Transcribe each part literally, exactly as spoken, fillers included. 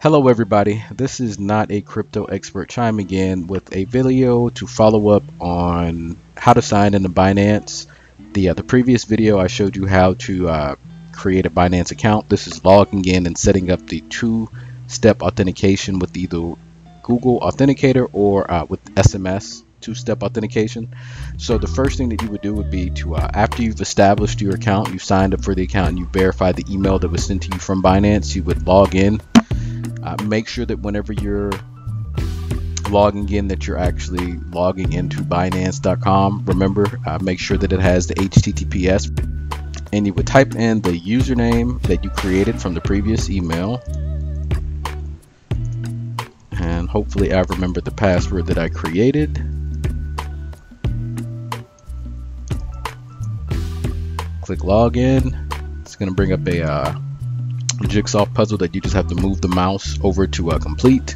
Hello everybody, this is Not a Crypto Expert chime again with a video to follow up on how to sign into Binance. The, uh, the previous video I showed you how to uh, create a Binance account. This is logging in and setting up the two-step authentication with either Google Authenticator or uh, with S M S two-step authentication. So the first thing that you would do would be to, uh, after you've established your account, you've signed up for the account and you verified the email that was sent to you from Binance, you would log in. Uh, make sure that whenever you're logging in that you're actually logging into Binance dot com. Remember, uh, make sure that it has the H T T P S, and you would type in the username that you created from the previous email, and hopefully I remember the password that I created. Click login. It's going to bring up a uh, jigsaw puzzle that you just have to move the mouse over to uh, complete.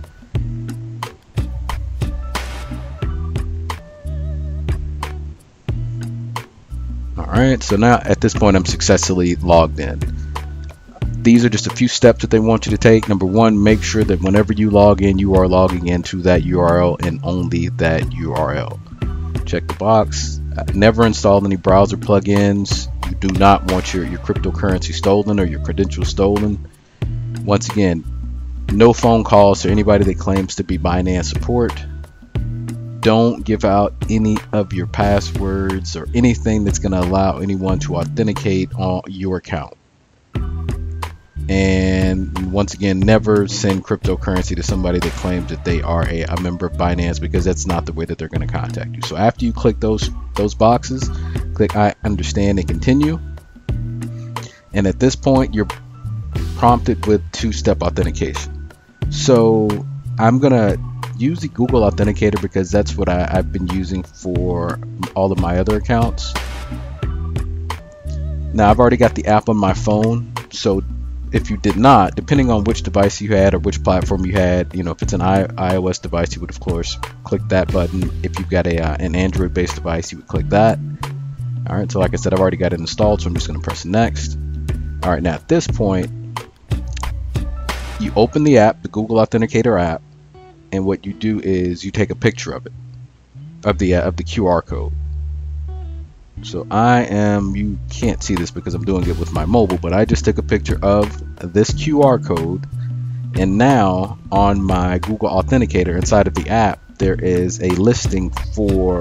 Alright, so now at this point I'm successfully logged in. These are just a few steps that they want you to take. Number one, make sure that whenever you log in, you are logging into that U R L and only that U R L. Check the box. Uh, never install any browser plugins. Do not want your, your cryptocurrency stolen or your credentials stolen. Once again, no phone calls to anybody that claims to be Binance support. Don't give out any of your passwords or anything that's going to allow anyone to authenticate on your account. And once again, never send cryptocurrency to somebody that claims that they are a, a member of Binance, because that's not the way that they're going to contact you. So after you click those those boxes, click I understand and continue. And at this point, you're prompted with two-step authentication. So I'm going to use the Google Authenticator because that's what I, I've been using for all of my other accounts. Now, I've already got the app on my phone. So if you did not, depending on which device you had or which platform you had, you know, if it's an I iOS device, you would, of course, click that button. If you've got a, uh, an Android-based device, you would click that. All right, so like I said, I've already got it installed, so I'm just going to press next. All right, now at this point, you open the app, the Google Authenticator app, and what you do is you take a picture of it, of the uh, of the Q R code. So I am, you can't see this because I'm doing it with my mobile, but I just took a picture of this Q R code, and now on my Google Authenticator inside of the app, there is a listing for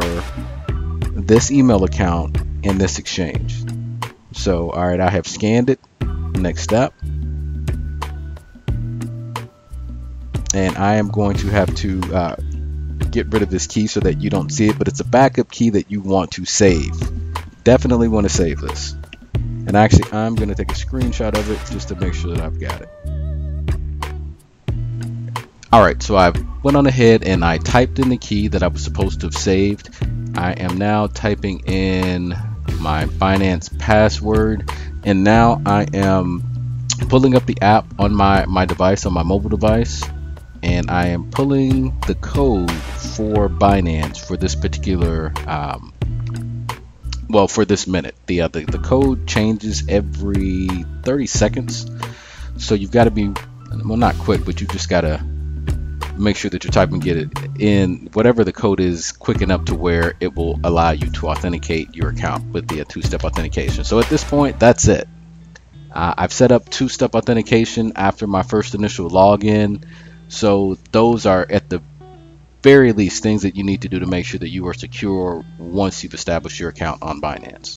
this email account and this exchange. So, all right, I have scanned it. Next step. And I am going to have to uh, get rid of this key so that you don't see it, but it's a backup key that you want to save. Definitely want to save this. And actually, I'm going to take a screenshot of it just to make sure that I've got it. All right, so I went on ahead and I typed in the key that I was supposed to have saved. I am now typing in my Binance password, and now I am pulling up the app on my, my device, on my mobile device, and I am pulling the code for Binance for this particular, um, well, for this minute. The, uh, the, the code changes every thirty seconds, so you've got to be, well, not quick, but you've just got to make sure that you're typing get it in whatever the code is quick enough to where it will allow you to authenticate your account with the two-step authentication. So at this point, that's it. Uh, I've set up two-step authentication after my first initial login. So those are at the very least things that you need to do to make sure that you are secure once you've established your account on Binance.